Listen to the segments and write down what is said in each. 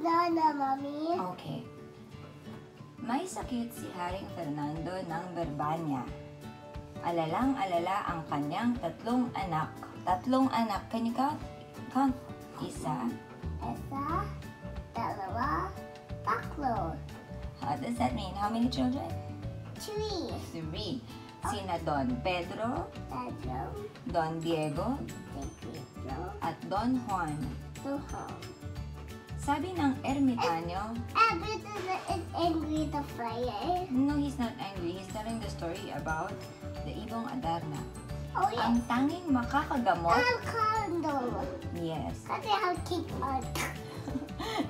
Adarna, Mommy. Okay. May sakit si Haring Fernando ng Berbanya. Alalang-alala ang kanyang tatlong anak. Tatlong anak. Can you count? Count. Isa. Isa. Dalawa. Tatlo. How does that mean? How many children? Three. Three. Sina Don Pedro, Don Diego, at Don Juan. Sabi ng ermitanyo, Pedro is angry the fire. No, he's not angry. He's telling the story about the Ibong Adarna. Oh, yes. Ang tanging makakagamot. I'll call. Yes. Kasi I'll keep on.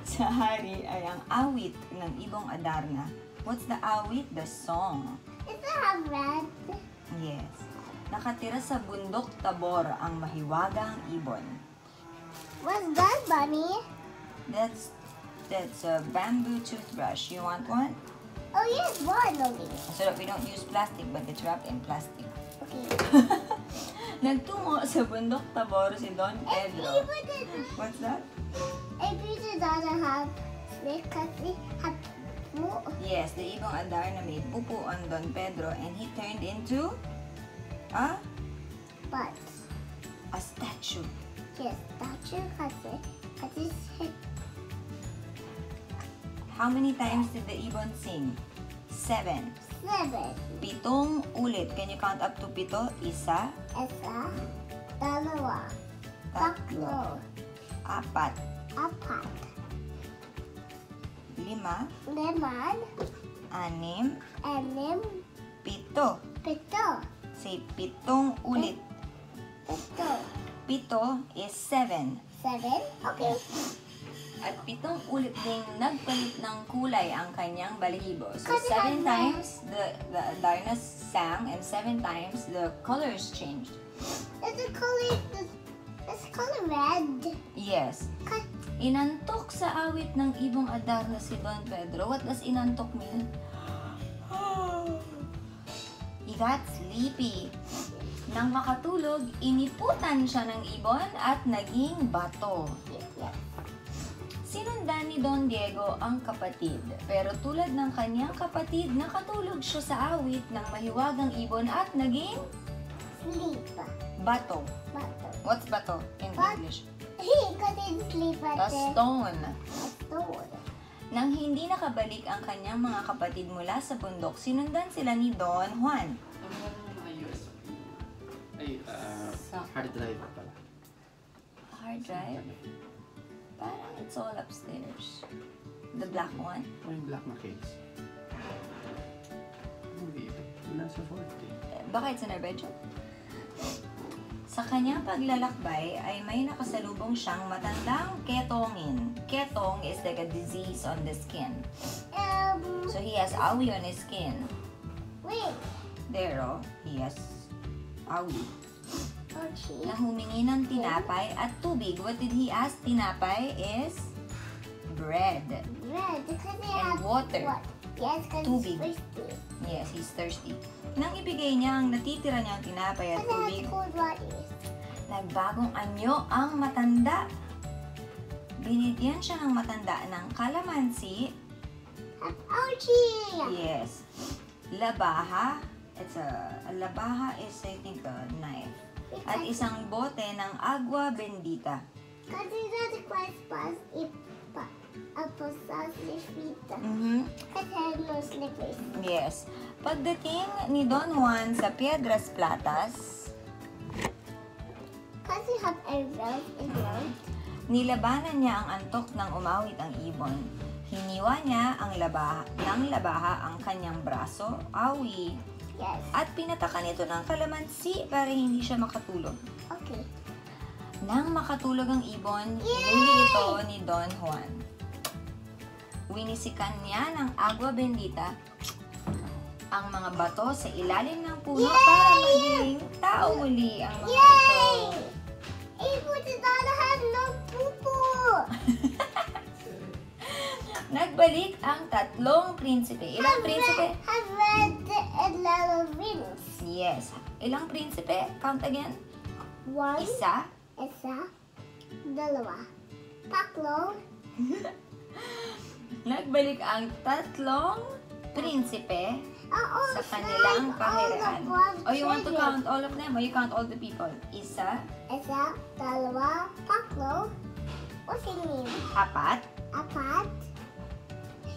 Sa hari ay ang awit ng Ibong Adarna. What's the awit? The song. It's a red. Yes. Nakatira sa bundok Tabor ang mahiwagang ibon. What's that, Bunny? That's a bamboo toothbrush. You want one? Oh yes, one only. So that we don't use plastic, but it's wrapped in plastic. Okay. Nagtungo sa bundok Tabor si Don Pedro. What's that? Everybody doesn't have snake kasi have. Yes, the Ibong Adarna made pupu on Don Pedro and he turned into a what? A statue. Yes, statue kasi his. How many times did the Ibon sing? Seven. Seven. Pitong ulit. Can you count up to pito? Isa. Isa. Dalawa. Tatlo. Apat. Apat. Lima. Liman. Anim. Anim. Pito. Pito. Say pitong ulit. Pito. Pito is seven. Seven? Okay. At pitong ulit ding nagpalit ng kulay ang kanyang balahibo. So seven times the Adarna sang and seven times the colors changed. Is the color red? Yes. Inantok sa awit ng Ibong Adarna si Don Pedro. What does inantok mean? He got sleepy. Nang makatulog, iniputan siya ng ibon at naging bato. Sinundan ni Don Diego ang kapatid. Pero tulad ng kanyang kapatid, nakatulog siya sa awit ng mahiwagang ibon at naging sleep. Bato. Bato. What's bato in English? He couldn't sleep at the stone. Nang hindi nakabalik ang kanyang mga kapatid mula sa bundok, sinundan sila ni Don Juan. Hard drive pala. Hard drive? Parang it's all upstairs. The black one? O yung black na case. Hindi. Nasa 40. Baka it's in our bedroom? Sa kanyang paglalakbay ay may nakasalubong siyang matandang ketongin. Ketong is like a disease on the skin. So he has awi on his skin. Wait. There, oh, he has awi. Okay. Na humingi ng tinapay at tubig. What did he ask? Tinapay is bread. Bread. Because they have water. What? Yes, tubig. He's thirsty. Yes, he's thirsty. Nang ibigay niya ang natitira niyang tinapay at tubig, nagbagong anyo ang matanda. Binigyan siya ng matanda ng kalamansi. Ouchie! Yes. Labaha. It's a labaha is, I think, a knife. At isang bote ng agua bendita. Kasi that's quite fast if apple sausage pizza. Kasi no slippers. Yes. Pagdating ni Don Juan sa Piedras Platas, kasi have a round and round, nilabanan niya ang antok ng umawit ang ibon. Hiniwa niya ang labaha ang kanyang braso, awi. Yes. At pinatakan ito ng kalamansi para hindi siya makatulog. Okay. Nang makatulog ang ibon, hinuli ito ni Don Juan. Winisikan niya ng agua bendita ang mga bato sa ilalim ng puno. Yay! Para maging tao muli ang mga ito. Ibon dadalahan ng pupo! Nagbalik ang tatlong prinsipe. Ilang prinsipe? I've read a lot of rings. Yes. Ilang prinsipe? Count again. One. Isa. Isa. Dalawa. Tatlo. Nagbalik ang tatlong prinsipe sa kanilang kaharian. Oh, you want to count all of them? Or you count all the people? Isa, dalawa, tatlo, o sinin. Apat,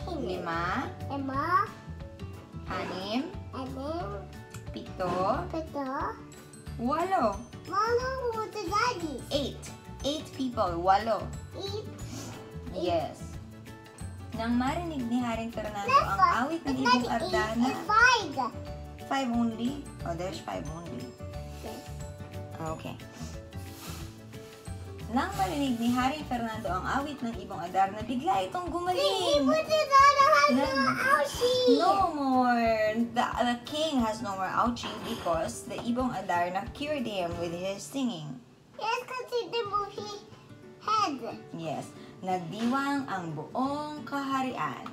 sinin. Lima, anim, pito, walo with the daddy. Eight people, walo. Yes. Nang marinig ni Haring Fernando ang awit ng Ibong Adarna. Five only? Oh, there's five only. Okay. Nang marinig ni Haring Fernando ang awit ng Ibong Adarna, bigla itong gumaling. No more. The king has no more ouchie because the Ibong Adarna cured him with his singing. Yes, because the movie head. Yes. Nagdiwang ang buong kaharian.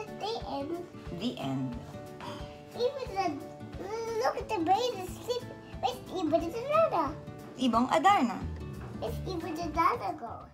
At the end. The end. Look at the brain and sleep with Ibong Adarna. It's Ibong Adarna go.